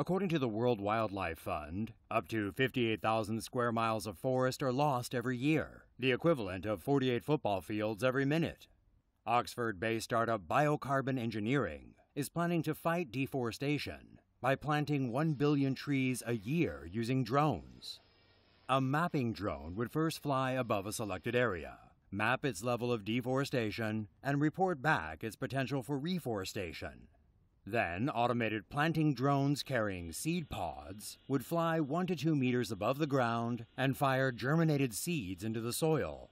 According to the World Wildlife Fund, up to 58,000 square miles of forest are lost every year, the equivalent of 48 football fields every minute. Oxford-based startup BioCarbon Engineering is planning to fight deforestation by planting 1 billion trees a year using drones. A mapping drone would first fly above a selected area, map its level of deforestation, and report back its potential for reforestation. Then, automated planting drones carrying seed pods would fly 1 to 2 meters above the ground and fire germinated seeds into the soil.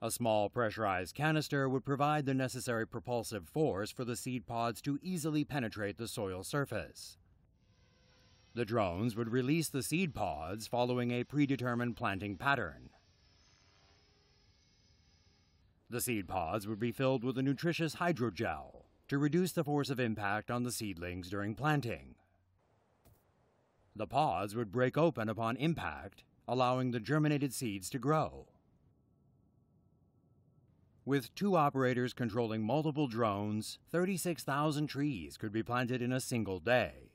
A small pressurized canister would provide the necessary propulsive force for the seed pods to easily penetrate the soil surface. The drones would release the seed pods following a predetermined planting pattern. The seed pods would be filled with a nutritious hydrogel to reduce the force of impact on the seedlings during planting. The pods would break open upon impact, allowing the germinated seeds to grow. With 2 operators controlling multiple drones, 36,000 trees could be planted in a single day.